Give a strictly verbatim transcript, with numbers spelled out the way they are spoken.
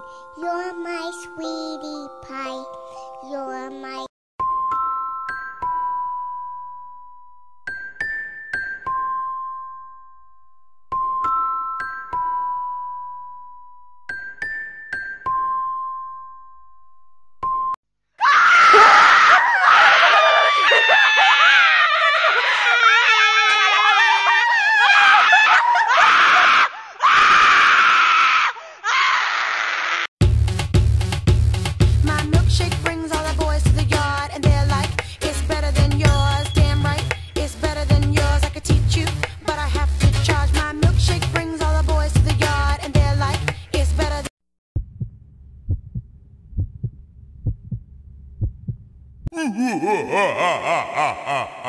song. You're my sweetie pie. You're my Ha ha ha ha ha ha.